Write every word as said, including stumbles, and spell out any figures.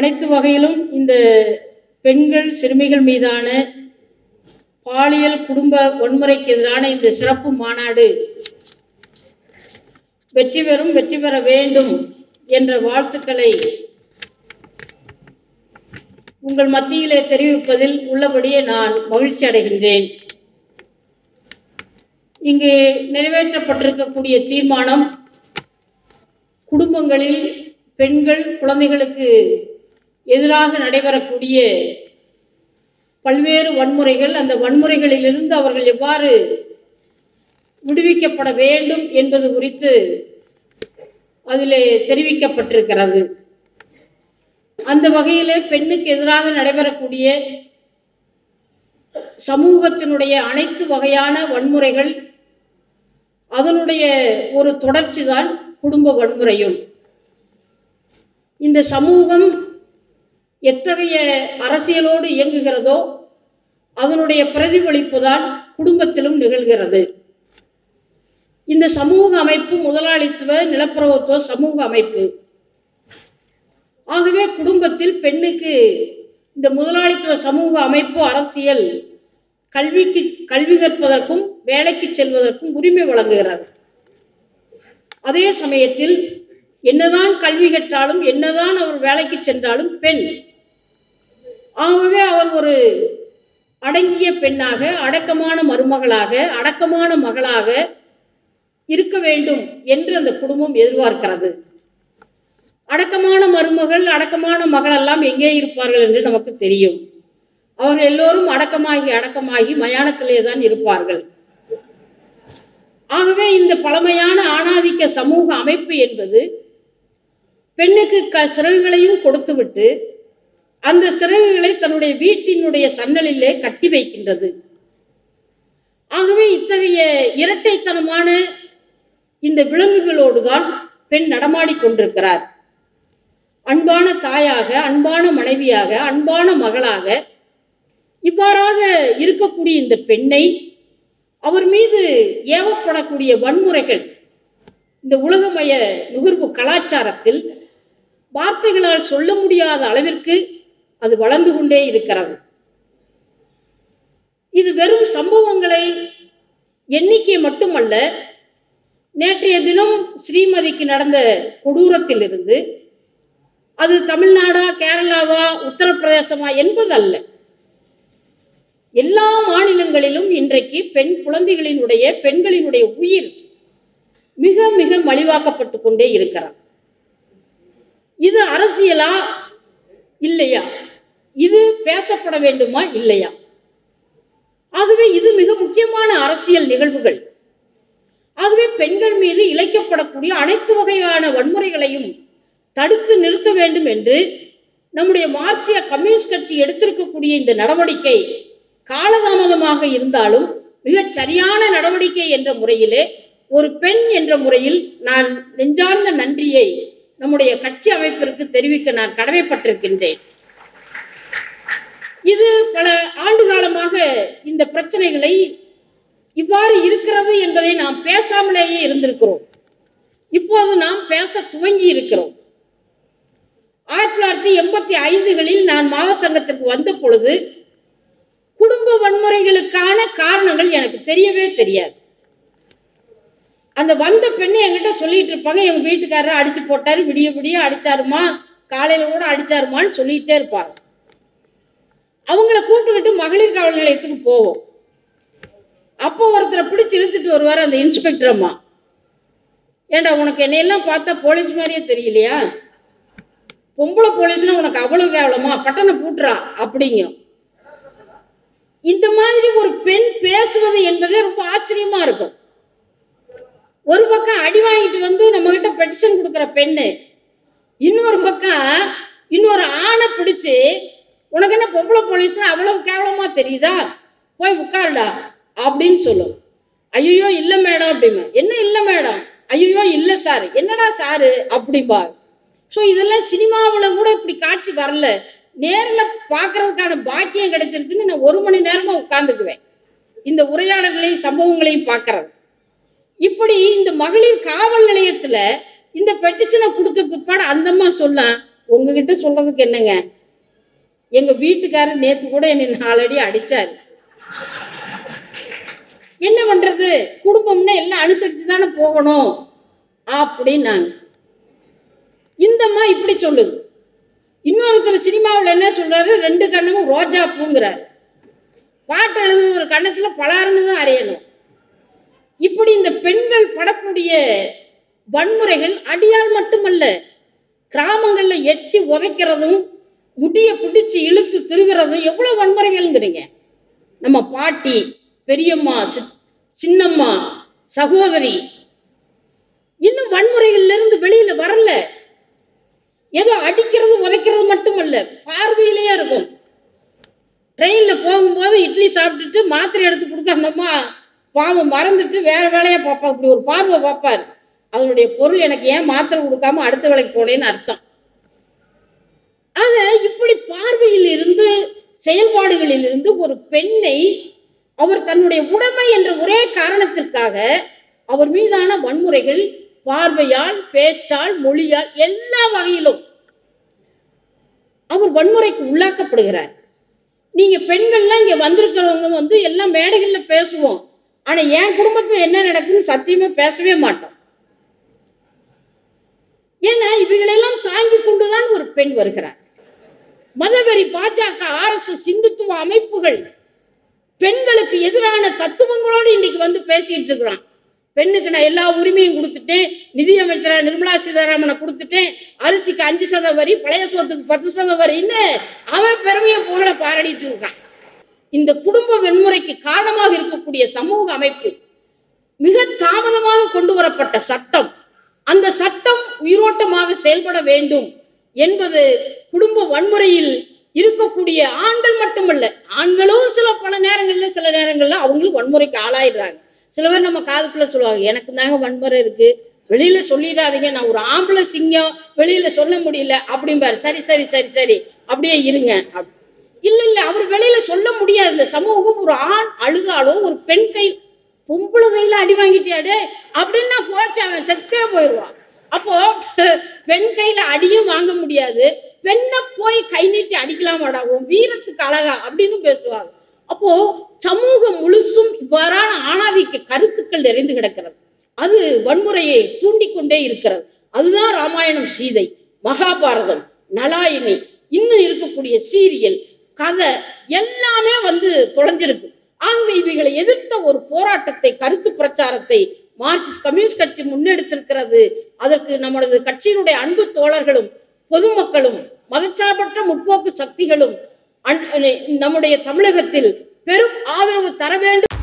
அனைத்து வகையிலும் இந்த பெண்கள் சிறுமிகள் மீதான பாலியல் குடும்ப வன்முறைக்கு எதிரான இந்த சிறப்பு மாநாடு வெற்றி பெறும், வெற்றி பெற வேண்டும் என்ற வாழ்த்துக்களை உங்கள் மத்தியிலே தெரிவிப்பதில் உள்ளபடியே நான் மகிழ்ச்சி அடைகின்றேன். இங்கு நிறைவேற்றப்பட்டிருக்கக்கூடிய தீர்மானம் குடும்பங்களில் பெண்கள் குழந்தைகளுக்கு எதிராக நடைபெறக்கூடிய பல்வேறு வன்முறைகள், அந்த வன்முறைகளிலிருந்து அவர்கள் எவ்வாறு விடுவிக்கப்பட வேண்டும் என்பது குறித்து அதிலே தெரிவிக்கப்பட்டிருக்கிறது. அந்த வகையிலே பெண்ணுக்கு எதிராக நடைபெறக்கூடிய சமூகத்தினுடைய அனைத்து வகையான வன்முறைகள் அதனுடைய ஒரு தொடர்ச்சி தான் குடும்ப வன்முறையும். இந்த சமூகம் எத்தகைய அரசியலோடு இயங்குகிறதோ அதனுடைய பிரதிபலிப்பு தான் குடும்பத்திலும் நிகழ்கிறது. இந்த சமூக அமைப்பு முதலாளித்துவ நிலப்பிரபுத்துவ சமூக அமைப்பு. ஆகவே குடும்பத்தில் பெண்ணுக்கு இந்த முதலாளித்துவ சமூக அமைப்பு அரசியல் கல்விக்கு கல்வி கற்பதற்கும் வேலைக்கு செல்வதற்கும் உரிமை வழங்குகிறது. அதே சமயத்தில் என்னதான் கல்வி கற்றாலும் என்னதான் அவர் வேலைக்கு சென்றாலும் பெண். ஆகவே அவர் ஒரு அடங்கிய பெண்ணாக, அடக்கமான மருமகளாக, அடக்கமான மகளாக இருக்க வேண்டும் என்று அந்த குடும்பம் எதிர்பார்க்கிறது. அடக்கமான மருமகள் அடக்கமான மகள் எல்லாம் எங்கே இருப்பார்கள் என்று நமக்கு தெரியும். அவர்கள் எல்லோரும் அடக்கமாகி அடக்கமாகி மயானத்திலே தான் இருப்பார்கள். ஆகவே இந்த பழமையான ஆணாதிக்க சமூக அமைப்பு என்பது பெண்ணுக்கு க சிறகுகளையும் கொடுத்துவிட்டு அந்த சிறகுகளை தன்னுடைய வீட்டினுடைய சன்னலிலே கட்டி வைக்கின்றது. ஆகவே இத்தகைய இரட்டைத்தனமான இந்த விலங்குகளோடு தான் பெண் நடமாடி கொண்டிருக்கிறார். அன்பான தாயாக, அன்பான மனைவியாக, அன்பான மகளாக இவ்வாறாக இருக்கக்கூடிய இந்த பெண்ணை அவர் மீது ஏவப்படக்கூடிய வன்முறைகள் இந்த உலகமய நுகர்வு கலாச்சாரத்தில் வார்த்தைகளால் சொல்ல முடியாத அளவிற்கு அது வளர்ந்து கொண்டே இருக்கிறது. இது வெறும் சம்பவங்களை எண்ணிக்கை மட்டுமல்ல, நேற்றைய தினம் ஸ்ரீமதிக்கு நடந்த கொடூரத்திலிருந்து அது தமிழ்நாடா கேரளாவா உத்தரப்பிரதேசமா என்பதல்ல, எல்லா மாநிலங்களிலும் இன்றைக்கு பெண் குழந்தைகளினுடைய பெண்களினுடைய உயிர் மிக மிக மலிவாக்கப்பட்டு கொண்டே இருக்கிறார். இது அரசியலா இல்லையா? இது பேசப்பட வேண்டுமா இல்லையா? ஆகவே இது மிக முக்கியமான அரசியல் நிகழ்வுகள். ஆகவே பெண்கள் மீது இழைக்கப்படக்கூடிய அனைத்து வகையான வன்முறைகளையும் தடுத்து நிறுத்த வேண்டும் என்று நம்முடைய மார்க்சிய கம்யூனிஸ்ட் கட்சி எடுத்திருக்கக்கூடிய இந்த நடவடிக்கை காலதாமதமாக இருந்தாலும் மிகச் சரியான நடவடிக்கை என்ற முறையிலே, ஒரு பெண் என்ற முறையில் நான் நெஞ்சார்ந்த நன்றியை நம்முடைய கட்சி அமைப்பிற்கு தெரிவிக்க நான் கடமைப்பட்டிருக்கின்றேன். இது பல ஆண்டு காலமாக இந்த பிரச்சனைகளை இவ்வாறு இருக்கிறது என்பதை நாம் பேசாமலேயே இருந்திருக்கிறோம். இப்போது நாம் பேச துவங்கி இருக்கிறோம். ஆயிரத்தி தொள்ளாயிரத்தி எண்பத்தி ஐந்துகளில் நான் மாவசங்கத்திற்கு வந்த பொழுது குடும்ப வன்முறைகளுக்கான காரணங்கள் எனக்கு தெரியவே தெரியாது. அந்த வந்த பெண்ணை என்கிட்ட சொல்லிட்டு இருப்பாங்க, எங்க வீட்டுக்காரரை அடிச்சு போட்டாரு, விடிய விடிய அடிச்சாருமா, காலையில கூட அடிச்சாருமான்னு சொல்லிட்டே இருப்பாங்க. அவங்கள கூப்பிட்டுக்கிட்டு மகளிர் காவல் நிலையத்துக்கு போவோம். அப்போ ஒருத்தரை பிடிச்சி இழுத்துட்டு வருவார் அந்த இன்ஸ்பெக்டர் அம்மா, ஏண்டா உனக்கு என்னையெல்லாம் பார்த்தா போலீஸ் மாதிரியே தெரியலையா, பொம்பளை போலீஸ்னா உனக்கு அவ்வளவு கேவலமா, பட்டனை பூட்டுறா அப்படிங்க. இந்த மாதிரி ஒரு பெண் பேசுவது என்பதே ரொம்ப ஆச்சரியமா இருக்கும். ஒரு பக்கம் அடி வாங்கிட்டு வந்து நம்ம கிட்ட பெட்டிஷன் கொடுக்குற பெண்ணு, இன்னொரு பக்கம் இன்னொரு ஆணை பிடிச்சு உனக்கு என்ன பொம்பளை போலீஸ்னா அவ்வளவு கேவலமா தெரியுதா, போய் உட்காருடா அப்படின்னு சொல்லும். ஐயோ இல்லை மேடம் அப்படிமா, என்ன இல்லை மேடம், ஐயோ இல்லை சார், என்னடா சாரு அப்படிம்பா. ஸோ இதெல்லாம் சினிமாவில் கூட இப்படி காட்சி வரல, நேரில் பார்க்கறதுக்கான பாக்கியம் கிடைச்சிருக்குன்னு நான் ஒரு மணி நேரமாக உட்கார்ந்துக்குவேன் இந்த உரையாடல்களையும் சம்பவங்களையும் பார்க்கறது. இப்படி இந்த மகளிர் காவல் நிலையத்தில் இந்த பெட்டிஷனை கொடுத்த பிற்பாடு அந்தம்மா சொல்ல, உங்ககிட்ட சொல்றதுக்கு என்னங்க? எங்க வீட்டுக்காரர் நேத்து கூட என்னை நாலடி அடிச்சார். என்ன பண்றது, குடும்பம்னா எல்லாம் அனுசரிச்சு தானே போகணும் அப்படின்னாங்க. இந்தம்மா இப்படி சொல்லுது. இன்னொருத்தர் சினிமாவில் என்ன சொல்றாரு, ரெண்டு கண்ணமும் ரோஜா பூங்குறாரு, பாட்டு எழுதுன ஒரு கண்ணத்துல பலாருன்னு தான் அறையணும். இப்படி இந்த பெண்கள் படக்கூடிய வன்முறைகள் அடியால் மட்டுமல்ல, கிராமங்கள்ல எட்டி உதைக்கிறதும் முடிய பிடிச்சு இழுத்து திருகிறதும் எவ்வளவு வன்முறைகள்ங்கிறீங்க. நம்ம பாட்டி, பெரியம்மா, சின்னம்மா, சகோதரி இன்னும் வன்முறைகள்ல இருந்து வெளியில வரல. ஏதோ அடிக்கிறது உதைக்கிறது மட்டுமல்ல, பார்வையிலேயே இருக்கும். ட்ரெயின்ல போகும்போது இட்லி சாப்பிட்டுட்டு மாத்திரை எடுத்து கொடுத்து அந்தம்மா பாவம் மறந்துட்டு வேற வேலையை பார்ப்பா. இப்படி ஒரு பார்வை பார்ப்பார். அதனுடைய பொருள், எனக்கு ஏன் மாத்திரை கொடுக்காம அடுத்த வேலைக்கு போனேன்னு அர்த்தம். ஆக இப்படி பார்வையில் இருந்து செயல்பாடுகளில் இருந்து ஒரு பெண்ணை அவர் தன்னுடைய உடைமை என்ற ஒரே காரணத்திற்காக அவர் மீதான வன்முறைகள் பார்வையால், பேச்சால், மொழியால் எல்லா வகையிலும் அவர் வன்முறைக்கு உள்ளாக்கப்படுகிறார். நீங்க பெண்கள்லாம் இங்க வந்திருக்கிறவங்க வந்து எல்லாம் மேடைகள்ல பேசுவோம், ஆனா என் குடும்பத்துல என்ன நடக்குதுன்னு சத்தியமா பேசவே மாட்டோம். ஏன்னா இவைகளெல்லாம் தாங்கி கொண்டுதான் ஒரு பெண் வருகிறார். மதவெறி, பாஜக, ஆர் எஸ் எஸ், இந்துத்துவ அமைப்புகள் பெண்களுக்கு எதிரான தத்துவங்களோடு இன்னைக்கு வந்து பேசிட்டு இருக்கிறான். பெண்ணுக்கு நான் எல்லா உரிமையும் கொடுத்துட்டேன், நிதியமைச்சரா நிர்மலா சீதாராமனை கொடுத்துட்டேன், அரிசிக்கு அஞ்சு சதவீதம் வரி, பழைய சோத்துக்கு பத்து சதவீதம் வரின்னு அவன் பெருமையை புகழ பாராட்டிட்டு இருக்கான். இந்த குடும்ப வன்முறைக்கு காரணமாக இருக்கக்கூடிய சமூக அமைப்பு, மிக தாமதமாக கொண்டு வரப்பட்ட சட்டம், அந்த சட்டம் உயிரோட்டமாக செயல்பட வேண்டும் என்பது குடும்ப வன்முறையில் இருக்கக்கூடிய ஆண்கள் மட்டுமல்ல, ஆண்களும் சில பல நேரங்கள்ல சில நேரங்கள்ல அவங்களும் வன்முறைக்கு ஆளாயிடுறாங்க. சில பேர் நம்ம காதுக்குள்ள சொல்லுவாங்க, எனக்கு தாங்க வன்முறை இருக்கு, வெளியில சொல்லிடாதீங்க, நான் ஒரு ஆம்பளை சிங்கம், வெளியில சொல்ல முடியல அப்படிம்பாரு. சரி சரி சரி சரி அப்படியே இருங்க. இல்ல இல்ல, அவர் வெளியில சொல்ல முடியாது. இந்த சமூகம் ஒரு ஆண் அழுதாலும் ஒரு பெண் கை, பொம்பளை கையில அடி வாங்கிட்டியாடு அப்படின்னா போச்சு, அவன் செத்தே போயிடுவான். அப்போ பெண் கையில அடியும் வாங்க முடியாது, பெண்ணை போய் கை நீட்டி அடிக்கலாமாடா, உன் வீரத்துக்கு அழகா அப்படின்னு பேசுவாங்க. அப்போ சமூகம் முழுசும் இவ்வாறான ஆணாதிக்க கருத்துக்கள் நிறைந்து கிடக்கிறது. அது வன்முறையை தூண்டிக்கொண்டே இருக்கிறது. அதுதான் ராமாயணம், சீதை, மகாபாரதம், நலாயினி, இன்னும் இருக்கக்கூடிய சீரியல், கதை எல்லாமே வந்து தொலைஞ்சிருக்கு. ஆகவே இவைகளை எதிர்த்த ஒரு போராட்டத்தை, கருத்து பிரச்சாரத்தை மார்க்சிஸ்ட் கம்யூனிஸ்ட் கட்சி முன்னெடுத்திருக்கிறது. அதற்கு நம்மளது கட்சியினுடைய அன்பு தோழர்களும், பொதுமக்களும், மதச்சார்பற்ற முற்போக்கு சக்திகளும் நம்முடைய தமிழகத்தில் பெரும் ஆதரவு தர வேண்டும்.